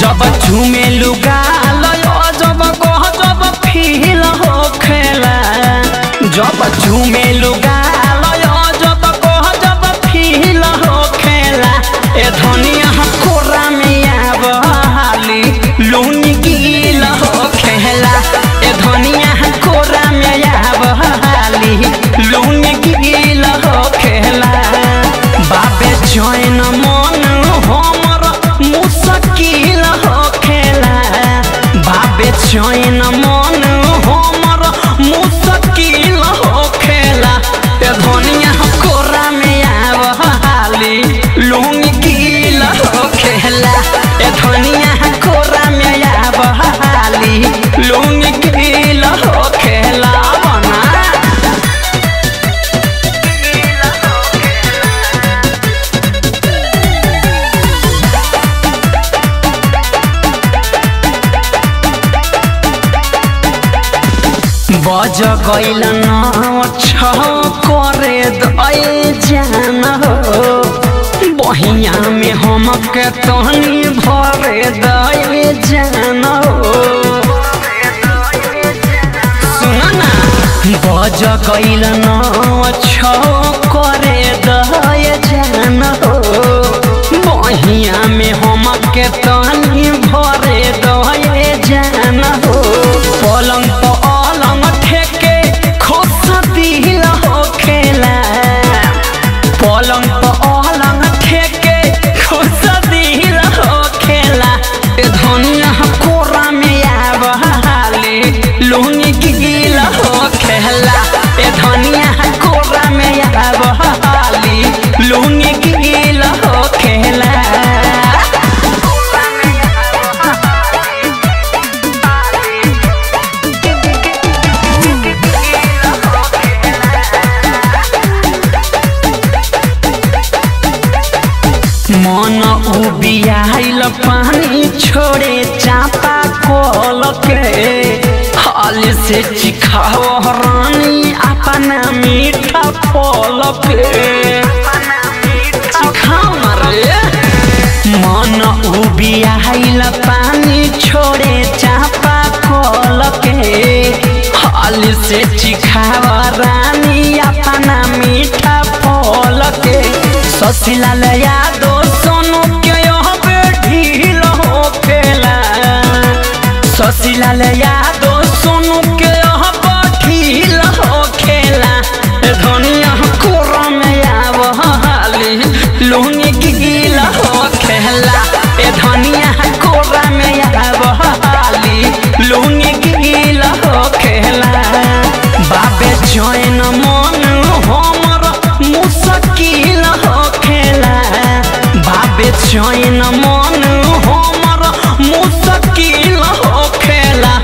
जब झूमे लुगा लयो जब गोह जब फील होखेला जब झूमे लुगा लयो जब गोह जब फील होखेला ए धनिया कोरा में आवली लोन गील होखेला ए धनिया कोरा में आवली लोन गील होखेला बाबे जॉइन मन हमर मुसकी जोइन मन हमर मुश्किल होखेला ए धनिया कोरा में आवली लोन गील होखेला ए धनिया कोरा में आवली लोन गील होखेला बज गईल अच्छा करे दई जान हो बहिया में हमके तहनी भरे दई जान हो सुना ना बज गईल अच्छा करे दई जान हो बहिया में हमके तहनी भरे दई जान हो पलंग पर मन उबियाइल पानी छोड़े चापा कल के हाल से चिखाव रानी अपना मीठा फल के मन उबियाइल पानी छोड़े चापा कल के हाल से चिखाव रानी अपना मीठा फल के ससुराल याद ससुराल याद सुन के ढील होखेला धनिया कोरा में आवली लोन गील होखेला धनिया कोरा में आवली लोन गील होखेला बाबे जॉइन मन हमर मुश्किल होखेला बाबे जॉइन मन हमर मुश्किल होखेला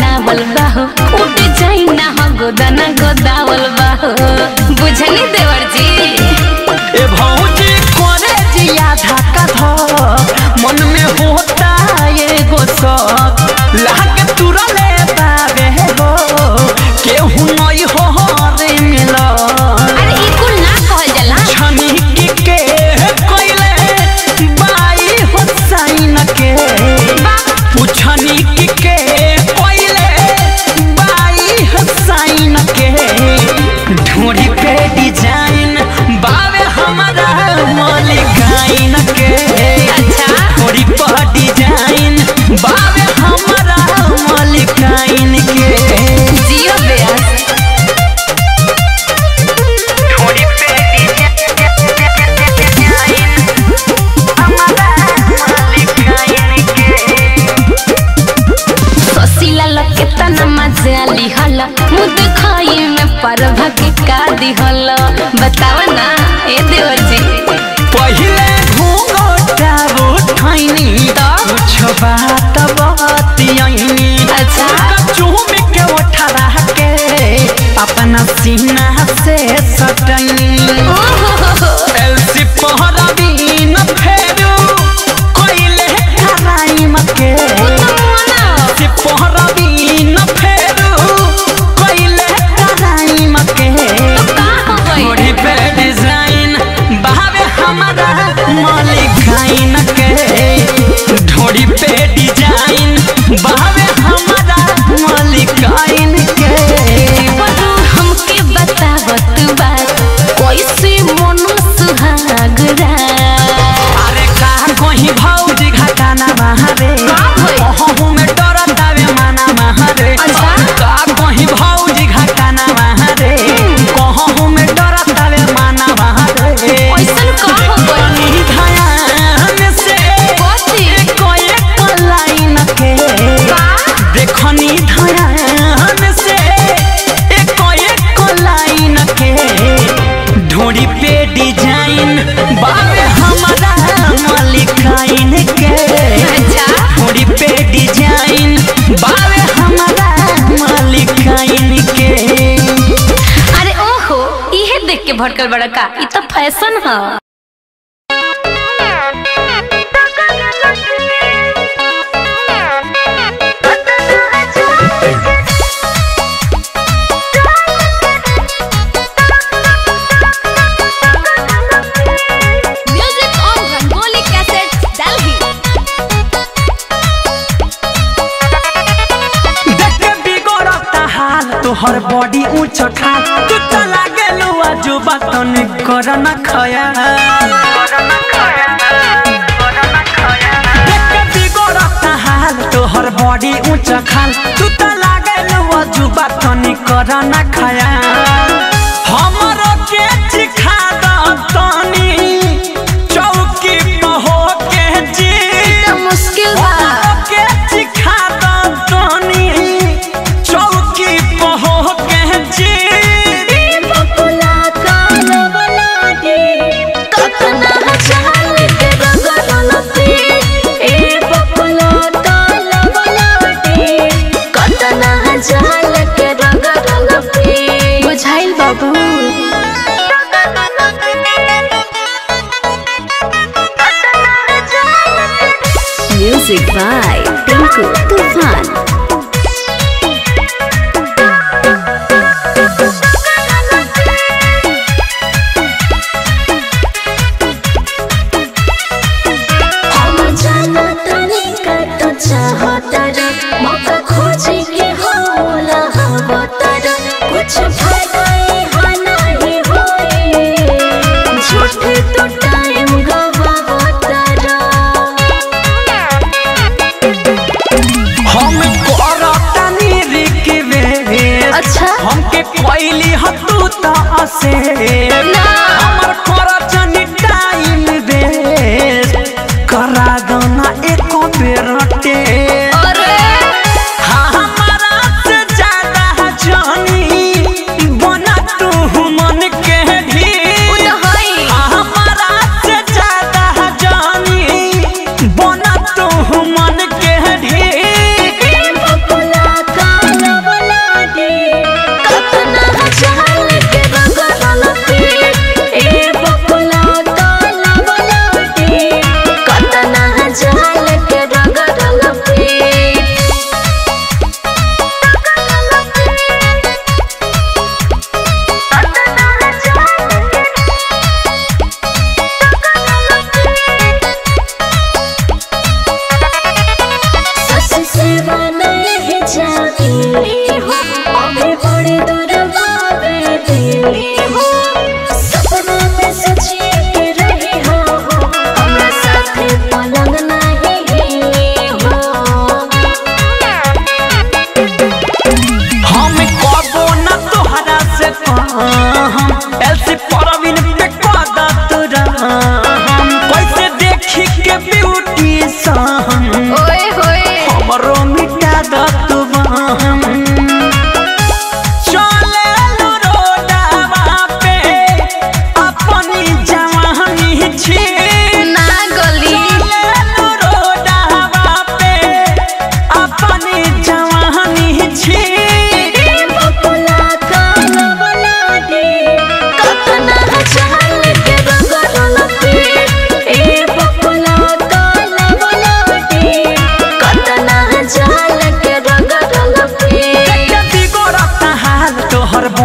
बनावल बाहो उठ जाई ना हो गोदाना गोदावल बाहो बुझनी देवर जी ए भौजी कोने जिया धक्का धो मन में होता ये गोसा लाके तुरा ले पावे हो केहू नहीं हो रे मिला अरे ई कुल ना कहल जाला छनी के कोइले बाई हो साइन के पूछनी के कोइले बाई हो साइन के ढोड़ी पे डिजाइन बावे हमारा मोल गाइन के अच्छा ढोड़ी पे डिजाइन बावे हमारा मोल गाइन के जियो बेस जाली हला मुद खाई में परभा के कादी हला बताओ ना ए देवर जी पहिले घोटा उठाइनी त छबा तब तियनी अच्छा चुम के उठा के अपना सीना से सटनी एलसी पहरा बिन फेरू कोइले हराई मके से पहरा बिन ढोड़ी पे डिजाइन बावे हमारा मलिकाइन के हमके बतावत बात कैसे मन सुहाग अरे का कहीं भौजी घटाना महारे कहूं में डरता वे माना महारे का कहीं भौजी घटाना महारे कहूं में डरता वे माना महारे ऐसन का डिजाइन बावे हमारा मलिकाइन के थोड़ी पे डिजाइन बावे हमारा मलिकाइन के अरे ओहो इहे देख के भड़कल बड़का इ त फैशन ह हर बॉडी ऊंचा खा तू चला गेलू आजू बातन करना खया देख के बिगड़ता हाल तो हर बॉडी ऊंचा खाल तू चला गेलू आजू बातन करना खया हमरो के चिखा दतनी चौकी पे हो के जी तो मुश्किल बा के चिखा दतनी चौकी Music by Tinku Tufan से ना हमर कोरा जनी टाइम वेस्ट करा गाना एको बेरटे अरे हमारा से ज्यादा जानी बना तू मन के भी हमारा से ज्यादा जानी बना तू मन के भी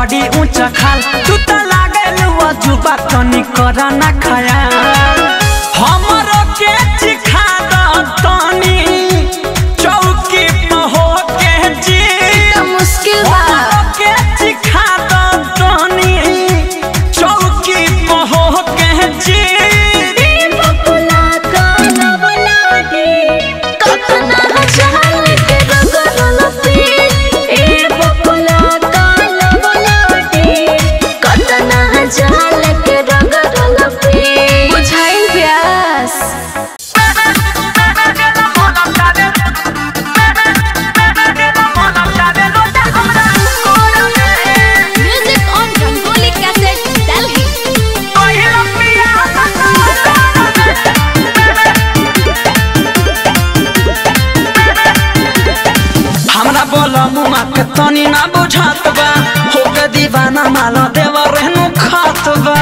बड़ी ऊंचा खाल तू तो लागे लुआ जुबा तनी करा ना खाया हमरो के चिखा दो तनी चौकी पे हो के जी मुश्किल बा के चिखा दो तनी चौकी पे हो के जी तनी ना बुझात बा हो के दीवाना माला देवा रहनु खात बा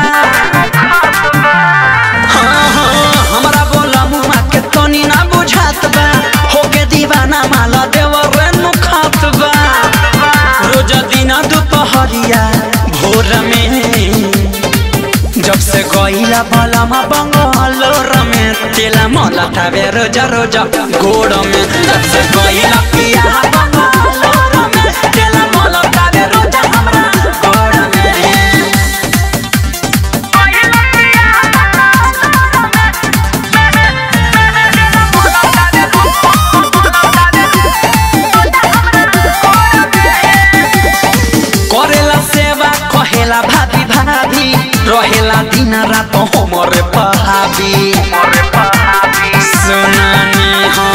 हमरा बोला मुआ के तनी ना बुझात बा हो के दीवाना माला देवा रहनु खात बा रोज दिन दोपहरिया भोर में जब से गईला भला मा बंगलोर में तेला मला थावे रोज रोज गोड़ में जब से गईला पिया बंगलोर तेला मोला तारे रोजा हमरा गोड़ में पहिला पिया हमरा मोला तारे गोड़ में करेला सेवा कहेला भाभी भाभी रहेला दिन रात हमरे पहाबी सुनानी हो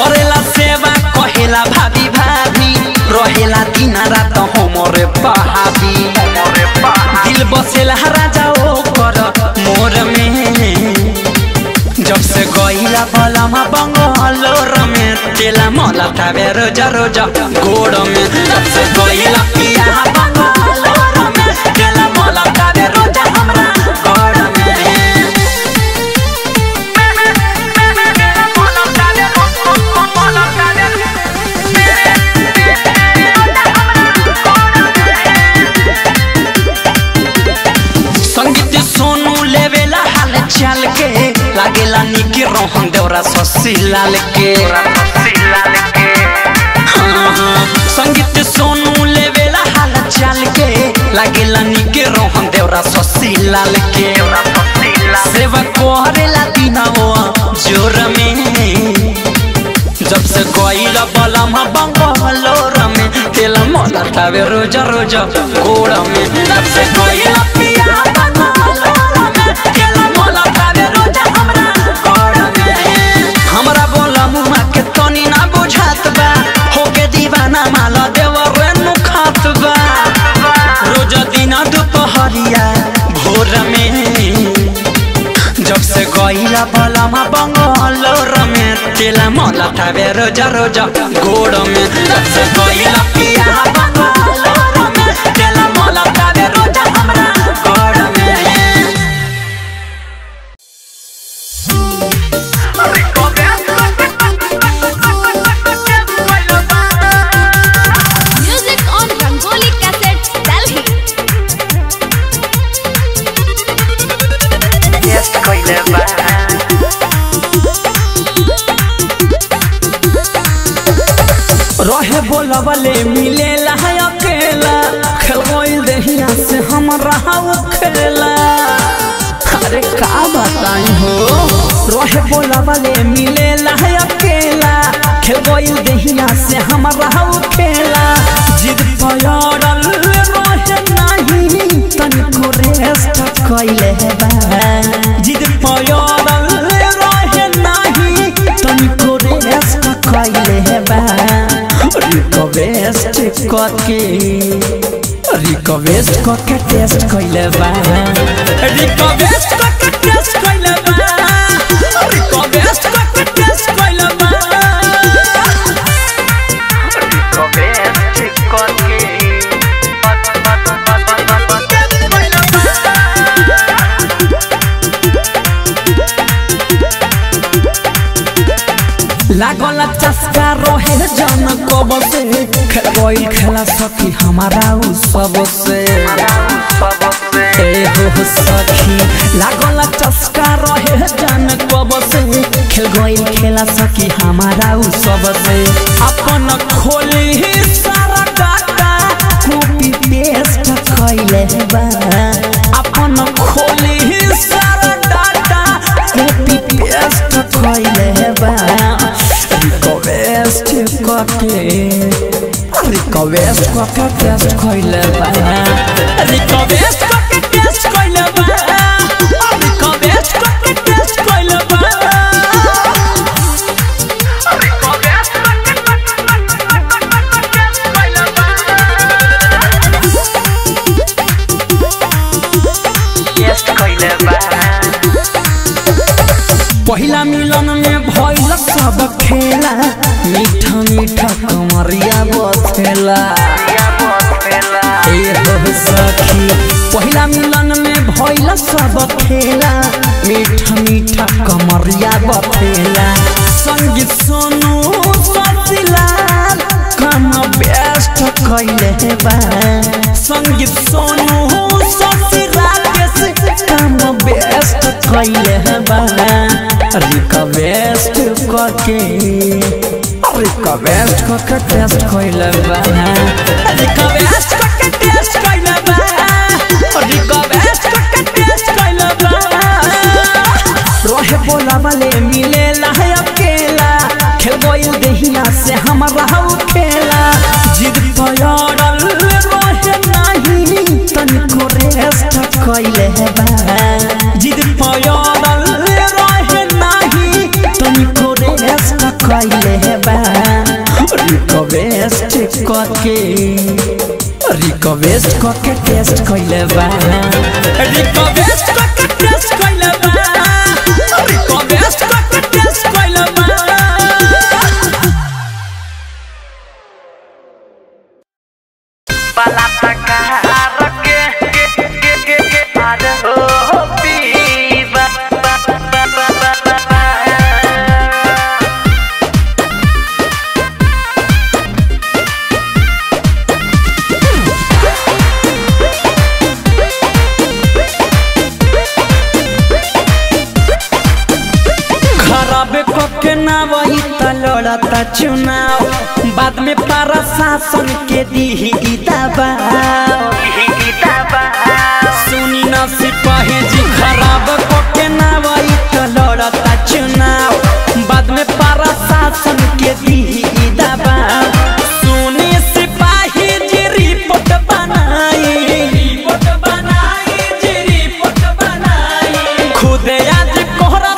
करेला सेवा कहेला भाभी भाभी रहेला दिन रात हमरे पहाबी दिल बसेला राजा ओकर मोर में जब से गईला भला मा बंगलोर में तेला मला थावे रोजा रोजा गोड़ में जब से गईला पिया बंगलोर में तेला मला थावे रोजा हमरा गोड़ में चल के लागेला निकी रोहन देवरा ससिलाल के संगीत सोनू लेवेला हाल चल के लागेला निकी रोहन देवरा ससिलाल के सेवा कोहरेला दिना जोर में जब से गईला बलमा बंगलोर में तेल मला थावे रोजा रोजा गोड़ में जब से गईला पिया बंगलोर में तेल मला थावे रोजा हमरा गोड़ में हमरा बोला मुआ के तनी ना बुझात बा हो के दीवाना माला देवा रेनु खात बा रोज दिन दोपहरिया भोर में जब से गईला भला मा बंगलोर में तेला मला थावे रोजा रोजा गोड़ में जब से गईला पिया बंगलोर में तेला मला थावे रोजा हमरा गोड़ रोहे बोला वाले मिले लहाय अकेला खलगोई दहिया से हम रहा उखेला अरे का बताई हो रोहे बोला वाले मिले लहाय अकेला खलगोई दहिया से हम रहा उखेला जिद पयारल रोहे नहीं तनिको रेस्ट कइले बा जिद पयारल रोहे नहीं तनिको रेस्ट कइले बा रिक्वेस्ट करके रिक्वेस्ट करके टेस्ट कइले बा रिक्वेस्ट करके टेस्ट कइले बा रिक्वेस्ट करके टेस्ट कइले बा रिक्वेस्ट करके लागला चस्का रोहे जन को बसे खरब मोबाइल खेला सखी हमारा सबसे हो सखी लागल चस्का रहे जान कब से खेल गइल खेला सखी हमारा सबसे अपन खोली सारा डाटा कॉपी पेस्ट कइले बा अपन खोली सारा डाटा कॉपी पेस्ट कइले बा रिक्वेस्ट करके रिक्वेस्ट करके टेस्ट कइले बा रिक्वेस्ट करके टेस्ट कइले बा रिक्वेस्ट करके टेस्ट कइले बा रिक्वेस्ट करके टेस्ट कइले बा टेस्ट कइले बा पहिला मिलन में भइल सब खेला मीठा मीठा कमरिया बथेला ए हो सखी पहिला मिलन में भइल सब खेला मीठा मीठा कमरिया बथेला संगीत सुनू सतिला कम बेस्ट कइले बा संगीत सुनू सतिला कैसे कम बेस्ट कइले बा रिक्वेस्ट करके रिक्वेस्ट करके टेस्ट कइले बा रिक्वेस्ट करके टेस्ट कइले बा रिक्वेस्ट करके टेस्ट कइले बा रोहे बोला वाले मिले लहय अकेला खेल गइल देहिया से हमरा हो खेला जिद तोड़ल रोहे नाही तनिको रेस्ट कइले बा जिद तोड़ल रोहे नाही तनिको रेस्ट कइले बा रिक्वेस्ट करके रिक्वेस्ट करके टेस्ट कइले बा रिक्वेस्ट करके टेस्ट कइले बा रिक्वेस्ट करके टेस्ट कइले बा बाला तका रके के पाद हो पी बा बा बा बा लड़ता चुनाव बाद में पारा शासन के दी दबाव सुनी न सिपाही जी खराब कोके नावई तो लड़ता चुनाव बाद में पारा शासन के दी दबाव सुनी सिपाही जी रिपोर्ट बनाई रिपोर्ट बनाई जी रिपोर्ट बनाई खुद आज कोहरा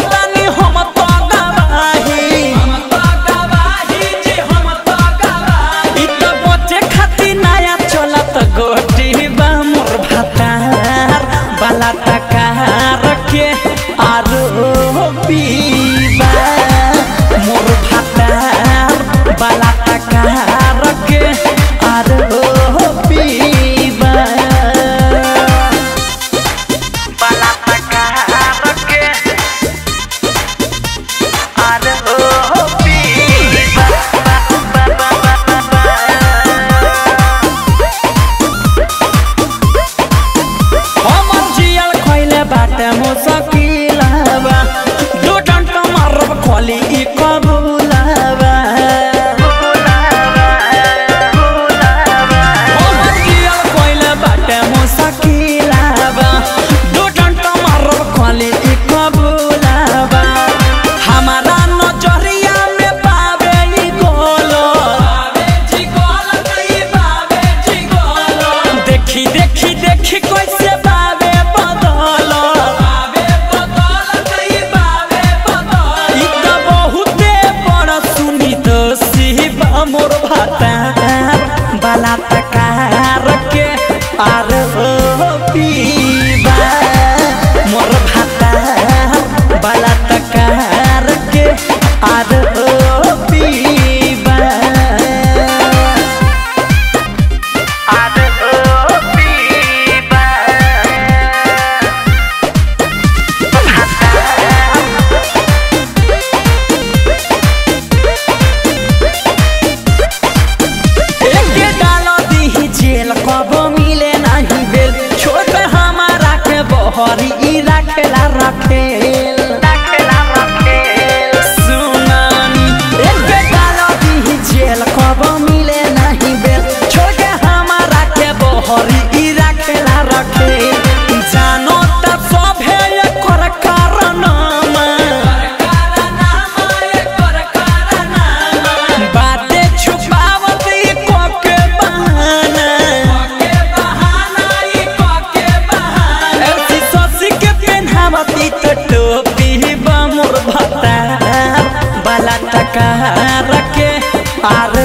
पार